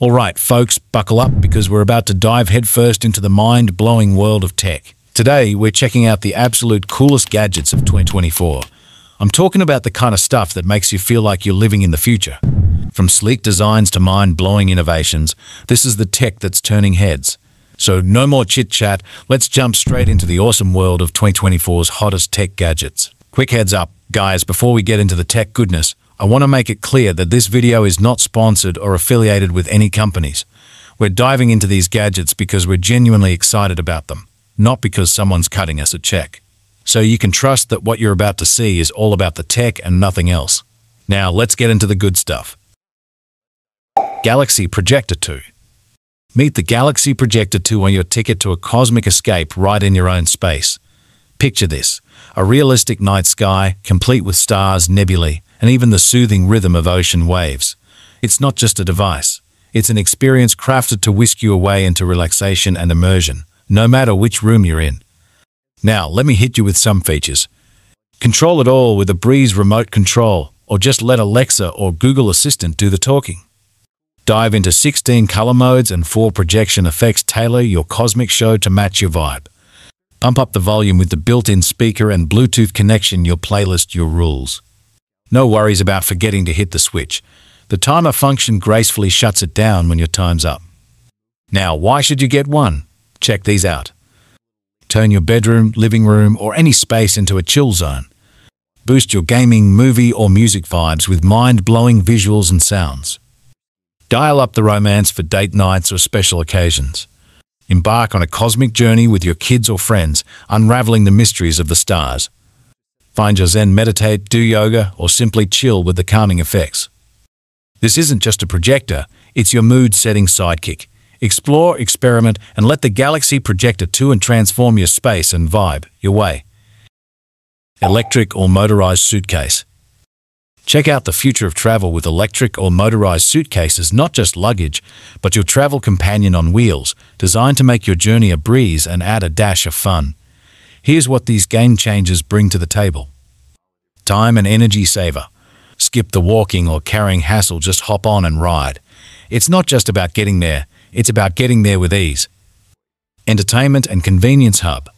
All right, folks, buckle up because we're about to dive headfirst into the mind-blowing world of tech. Today, we're checking out the absolute coolest gadgets of 2024. I'm talking about the kind of stuff that makes you feel like you're living in the future. From sleek designs to mind-blowing innovations, this is the tech that's turning heads. So no more chit-chat, let's jump straight into the awesome world of 2024's hottest tech gadgets. Quick heads up, guys, before we get into the tech goodness, I want to make it clear that this video is not sponsored or affiliated with any companies. We're diving into these gadgets because we're genuinely excited about them, not because someone's cutting us a check. So you can trust that what you're about to see is all about the tech and nothing else. Now let's get into the good stuff. Galaxy Projector 2. Meet the Galaxy Projector 2 on your ticket to a cosmic escape right in your own space. Picture this, a realistic night sky, complete with stars, nebulae, and even the soothing rhythm of ocean waves. It's not just a device. It's an experience crafted to whisk you away into relaxation and immersion, no matter which room you're in. Now, let me hit you with some features. Control it all with a Breeze remote control, or just let Alexa or Google Assistant do the talking. Dive into 16 color modes and 4 projection effects. Tailor your cosmic show to match your vibe. Pump up the volume with the built-in speaker and Bluetooth connection. Your playlist, your rules. No worries about forgetting to hit the switch. The timer function gracefully shuts it down when your time's up. Now, why should you get one? Check these out. Turn your bedroom, living room, or any space into a chill zone. Boost your gaming, movie, or music vibes with mind-blowing visuals and sounds. Dial up the romance for date nights or special occasions. Embark on a cosmic journey with your kids or friends, unraveling the mysteries of the stars. Find your zen, meditate, do yoga, or simply chill with the calming effects. This isn't just a projector, it's your mood-setting sidekick. Explore, experiment, and let the Galaxy Projector 2 and transform your space and vibe your way. Electric or motorized suitcase. Check out the future of travel with electric or motorized suitcases, not just luggage, but your travel companion on wheels, designed to make your journey a breeze and add a dash of fun. Here's what these game changers bring to the table. Time and energy saver. Skip the walking or carrying hassle, just hop on and ride. It's not just about getting there, it's about getting there with ease. Entertainment and convenience hub.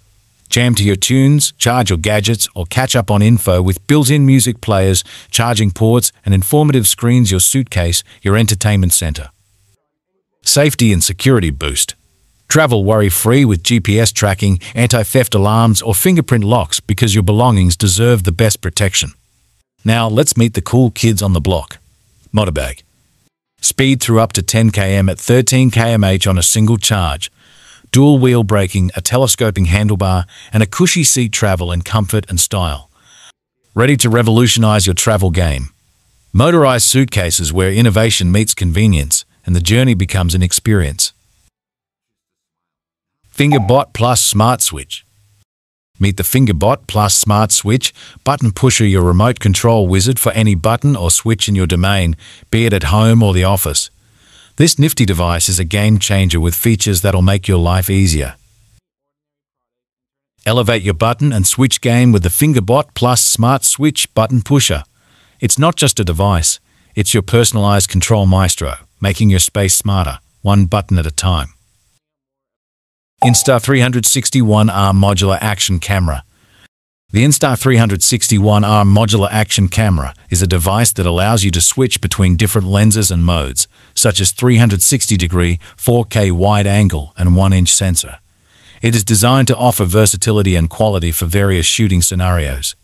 Jam to your tunes, charge your gadgets, or catch up on info with built-in music players, charging ports, and informative screens. Your suitcase, your entertainment center. Safety and security boost. Travel worry-free with GPS tracking, anti-theft alarms, or fingerprint locks because your belongings deserve the best protection. Now let's meet the cool kids on the block. Motorbag. Speed through up to 10 km at 13 km/h on a single charge. Dual wheel braking, a telescoping handlebar, and a cushy seat travel in comfort and style. Ready to revolutionize your travel game. Motorized suitcases, where innovation meets convenience and the journey becomes an experience. Fingerbot Plus Smart Switch. Meet the Fingerbot Plus Smart Switch, button pusher, your remote control wizard for any button or switch in your domain, be it at home or the office. This nifty device is a game changer with features that'll make your life easier. Elevate your button and switch game with the Fingerbot Plus Smart Switch button pusher. It's not just a device, it's your personalized control maestro, making your space smarter, one button at a time. Insta360 ONE R Modular Action Camera. The Insta360 ONE R Modular Action Camera is a device that allows you to switch between different lenses and modes, such as 360-degree, 4K wide-angle, and 1-inch sensor. It is designed to offer versatility and quality for various shooting scenarios.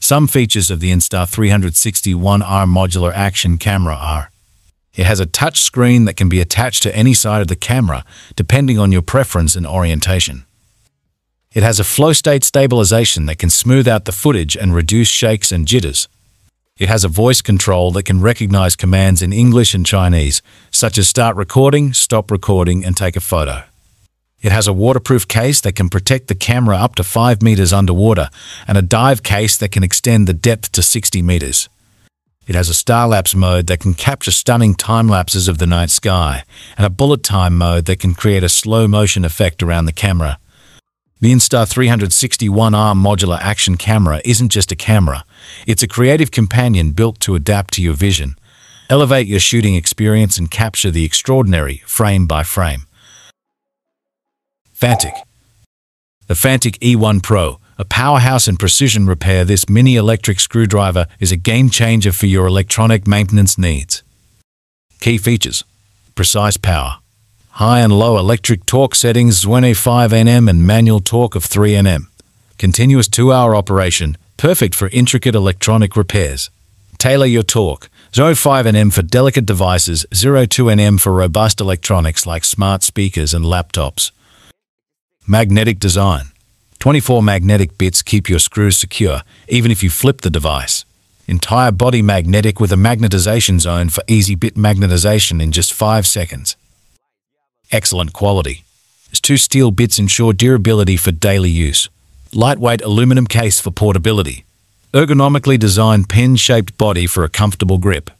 Some features of the Insta360 ONE R Modular Action Camera are: it has a touch screen that can be attached to any side of the camera, depending on your preference and orientation. It has a flow state stabilization that can smooth out the footage and reduce shakes and jitters. It has a voice control that can recognize commands in English and Chinese, such as start recording, stop recording, and take a photo. It has a waterproof case that can protect the camera up to 5 meters underwater, and a dive case that can extend the depth to 60 meters. It has a star-lapse mode that can capture stunning time-lapses of the night sky, and a bullet time mode that can create a slow-motion effect around the camera. The Insta360 ONE R Modular Action Camera isn't just a camera, it's a creative companion built to adapt to your vision. Elevate your shooting experience and capture the extraordinary frame by frame. Fantic. The Fantic E1 Pro, a powerhouse in precision repair, this mini electric screwdriver is a game changer for your electronic maintenance needs. Key features: precise power, high and low electric torque settings 25 Nm and manual torque of 3 Nm. Continuous 2-hour operation, perfect for intricate electronic repairs. Tailor your torque, 0.5 Nm for delicate devices, 0.2 Nm for robust electronics like smart speakers and laptops. Magnetic design. 24 magnetic bits keep your screws secure, even if you flip the device. Entire body magnetic with a magnetization zone for easy bit magnetization in just 5 seconds. Excellent quality. Its 2 steel bits ensure durability for daily use. Lightweight aluminum case for portability. Ergonomically designed pen-shaped body for a comfortable grip.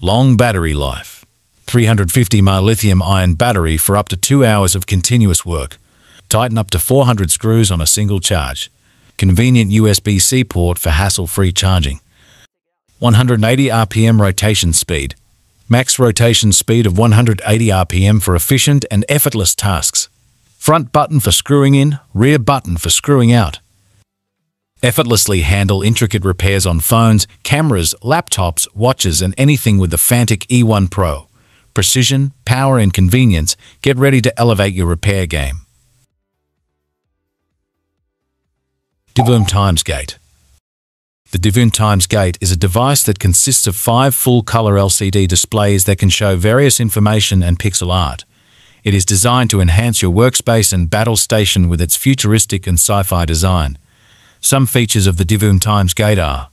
Long battery life. 350 mAh lithium-ion battery for up to 2 hours of continuous work. Tighten up to 400 screws on a single charge. Convenient USB-C port for hassle-free charging. 180 RPM rotation speed. Max rotation speed of 180 RPM for efficient and effortless tasks. Front button for screwing in, rear button for screwing out. Effortlessly handle intricate repairs on phones, cameras, laptops, watches, and anything with the Fantic E1 Pro. Precision, power, and convenience. Get ready to elevate your repair game. Divoom Times Gate. The Divoom Times Gate is a device that consists of 5 full-color LCD displays that can show various information and pixel art. It is designed to enhance your workspace and battle station with its futuristic and sci-fi design. Some features of the Divoom Times Gate are: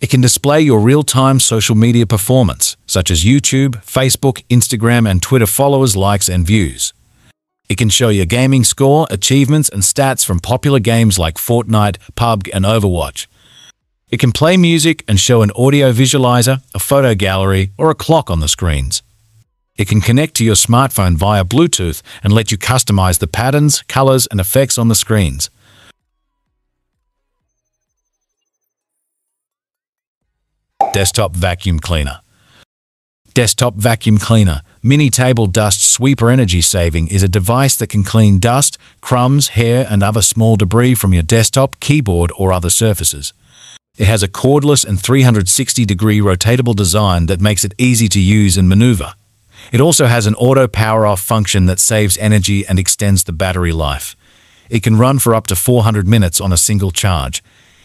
it can display your real-time social media performance, such as YouTube, Facebook, Instagram, and Twitter followers, likes, and views. It can show your gaming score, achievements, and stats from popular games like Fortnite, PUBG, and Overwatch. It can play music and show an audio visualizer, a photo gallery, or a clock on the screens. It can connect to your smartphone via Bluetooth and let you customize the patterns, colors, and effects on the screens. Desktop vacuum cleaner. Desktop vacuum cleaner, mini table dust sweeper. Energy saving is a device that can clean dust, crumbs, hair, and other small debris from your desktop, keyboard, or other surfaces. It has a cordless and 360-degree rotatable design that makes it easy to use and maneuver. It also has an auto power-off function that saves energy and extends the battery life. It can run for up to 400 minutes on a single charge.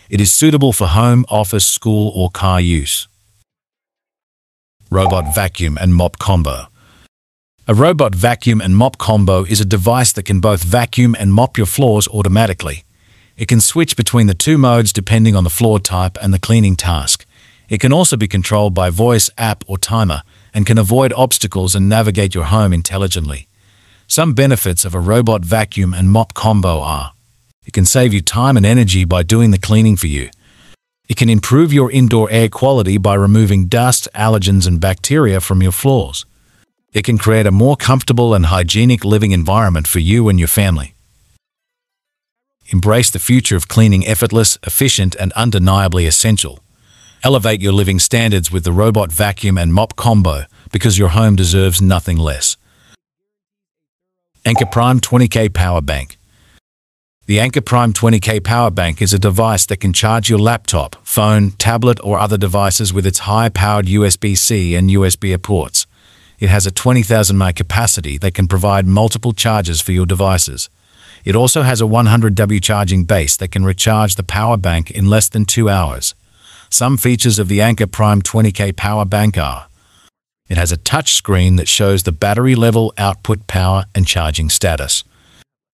It is suitable for home, office, school, or car use. Robot vacuum and mop combo. A robot vacuum and mop combo is a device that can both vacuum and mop your floors automatically. It can switch between the 2 modes depending on the floor type and the cleaning task. It can also be controlled by voice, app, or timer, and can avoid obstacles and navigate your home intelligently. Some benefits of a robot vacuum and mop combo are: it can save you time and energy by doing the cleaning for you. It can improve your indoor air quality by removing dust, allergens, and bacteria from your floors. It can create a more comfortable and hygienic living environment for you and your family. Embrace the future of cleaning, effortless, efficient, and undeniably essential. Elevate your living standards with the robot vacuum and mop combo, because your home deserves nothing less. Anker Prime 20K Power Bank. The Anker Prime 20K power bank is a device that can charge your laptop, phone, tablet, or other devices with its high-powered USB-C and USB-A ports. It has a 20,000 mAh capacity that can provide multiple charges for your devices. It also has a 100W charging base that can recharge the power bank in less than 2 hours. Some features of the Anker Prime 20K power bank are: it has a touch screen that shows the battery level, output power, and charging status.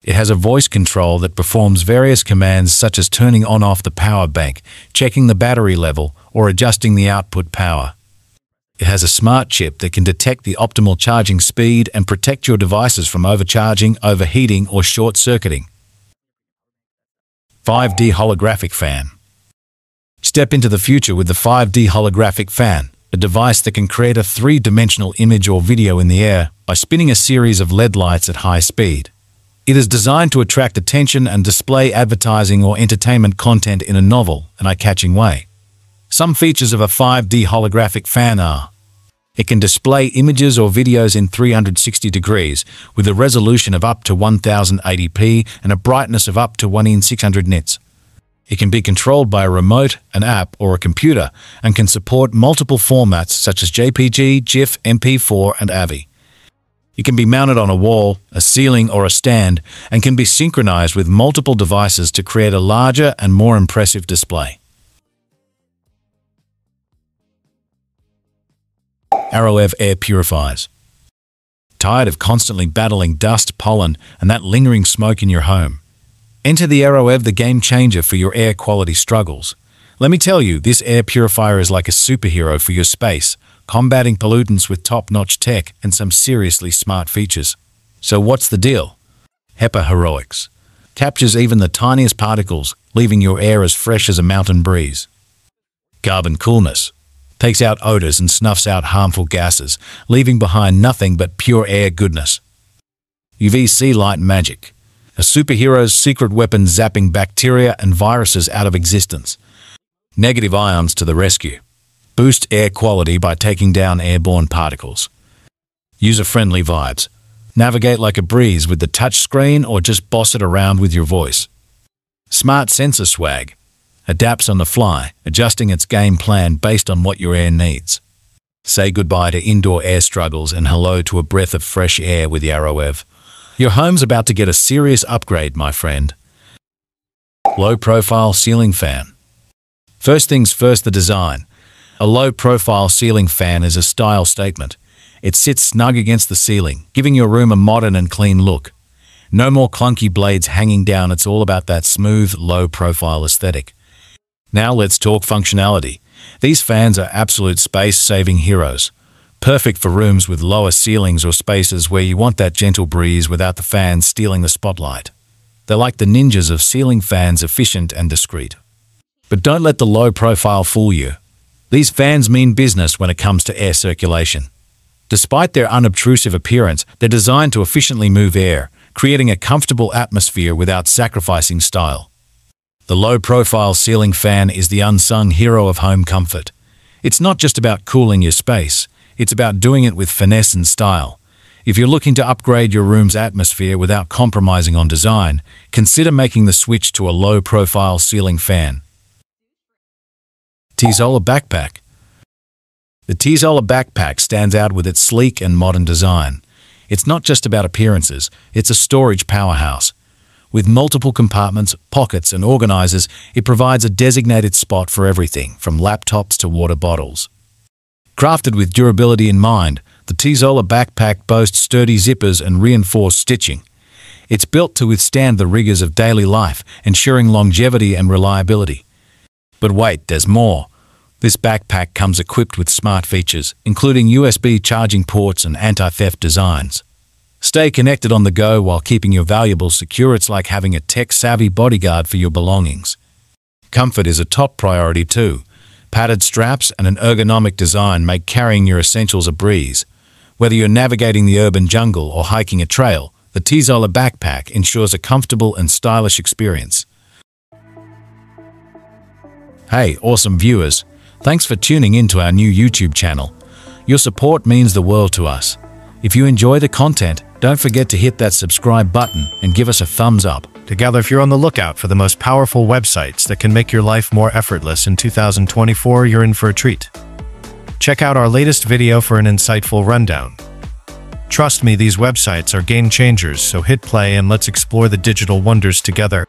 It has a voice control that performs various commands such as turning on/off the power bank, checking the battery level, or adjusting the output power. It has a smart chip that can detect the optimal charging speed and protect your devices from overcharging, overheating, or short-circuiting. 5D holographic fan. Step into the future with the 5D holographic fan, a device that can create a 3-dimensional image or video in the air by spinning a series of LED lights at high speed. It is designed to attract attention and display advertising or entertainment content in a novel and eye-catching way. Some features of a 5D holographic fan are: It can display images or videos in 360 degrees with a resolution of up to 1080p and a brightness of up to 1 in 600 nits. It can be controlled by a remote, an app, or a computer, and can support multiple formats such as JPG, GIF, MP4, and AVI. It can be mounted on a wall, a ceiling, or a stand, and can be synchronized with multiple devices to create a larger and more impressive display. AeroEV Air Purifiers. Tired of constantly battling dust, pollen, and that lingering smoke in your home? Enter the AeroEV, the game changer for your air quality struggles. Let me tell you, this air purifier is like a superhero for your space, combating pollutants with top-notch tech and some seriously smart features. So what's the deal? HEPA Heroics captures even the tiniest particles, leaving your air as fresh as a mountain breeze. Carbon Coolness takes out odors and snuffs out harmful gases, leaving behind nothing but pure air goodness. UVC Light Magic, a superhero's secret weapon zapping bacteria and viruses out of existence. Negative ions to the rescue. Boost air quality by taking down airborne particles. User-friendly vibes. Navigate like a breeze with the touch screen or just boss it around with your voice. Smart Sensor Swag adapts on the fly, adjusting its game plan based on what your air needs. Say goodbye to indoor air struggles and hello to a breath of fresh air with AeroEV. Your home's about to get a serious upgrade, my friend. Low-profile ceiling fan. First things first, the design. A low-profile ceiling fan is a style statement. It sits snug against the ceiling, giving your room a modern and clean look. No more clunky blades hanging down. It's all about that smooth, low-profile aesthetic. Now let's talk functionality. These fans are absolute space-saving heroes. Perfect for rooms with lower ceilings or spaces where you want that gentle breeze without the fan stealing the spotlight. They're like the ninjas of ceiling fans, efficient and discreet. But don't let the low profile fool you. These fans mean business when it comes to air circulation. Despite their unobtrusive appearance, they're designed to efficiently move air, creating a comfortable atmosphere without sacrificing style. The low profile ceiling fan is the unsung hero of home comfort. It's not just about cooling your space. It's about doing it with finesse and style. If you're looking to upgrade your room's atmosphere without compromising on design, consider making the switch to a low-profile ceiling fan. Tzola Backpack. The Tzola Backpack stands out with its sleek and modern design. It's not just about appearances, it's a storage powerhouse. With multiple compartments, pockets, and organizers, it provides a designated spot for everything, from laptops to water bottles. Crafted with durability in mind, the Tzola Backpack boasts sturdy zippers and reinforced stitching. It's built to withstand the rigors of daily life, ensuring longevity and reliability. But wait, there's more. This backpack comes equipped with smart features, including USB charging ports and anti-theft designs. Stay connected on the go while keeping your valuables secure. It's like having a tech-savvy bodyguard for your belongings. Comfort is a top priority too. Padded straps and an ergonomic design make carrying your essentials a breeze. Whether you're navigating the urban jungle or hiking a trail, the Tzola Backpack ensures a comfortable and stylish experience. Hey, awesome viewers! Thanks for tuning in to our new YouTube channel. Your support means the world to us. If you enjoy the content, don't forget to hit that subscribe button and give us a thumbs up. Together, if you're on the lookout for the most powerful websites that can make your life more effortless in 2024, you're in for a treat. Check out our latest video for an insightful rundown. Trust me, these websites are game changers, so hit play and let's explore the digital wonders together.